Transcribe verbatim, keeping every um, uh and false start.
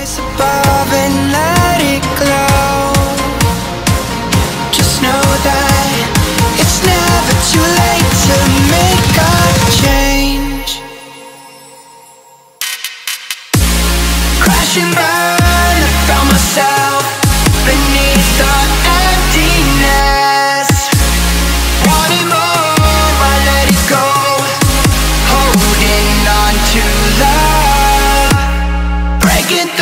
rise above and let it glow. Just know that it's never too late to make a change. Crash and burn, I found myself beneath the emptiness. Wanted more, I let it go, holding on to love. Break it down.